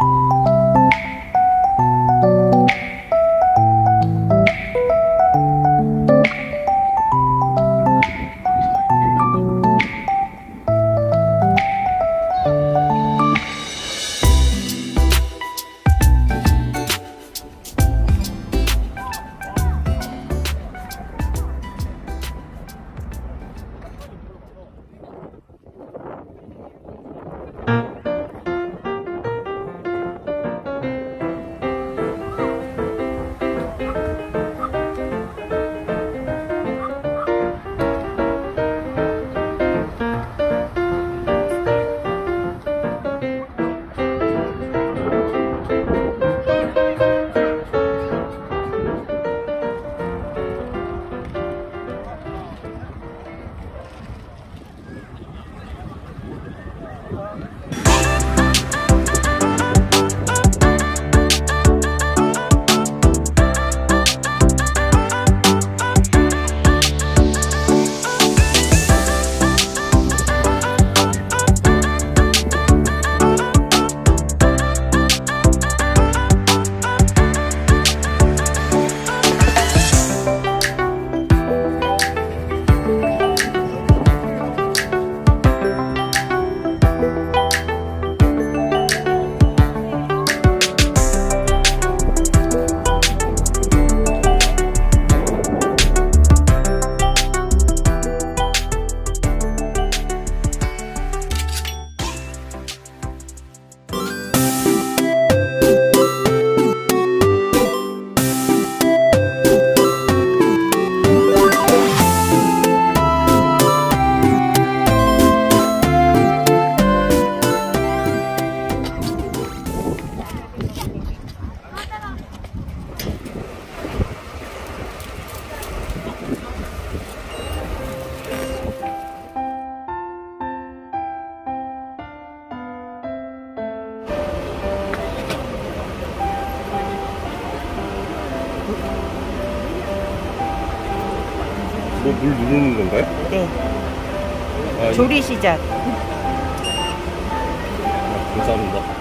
뭐 물 누르는 건가요? 네. 아, 조리 시작. 아, 감사합니다.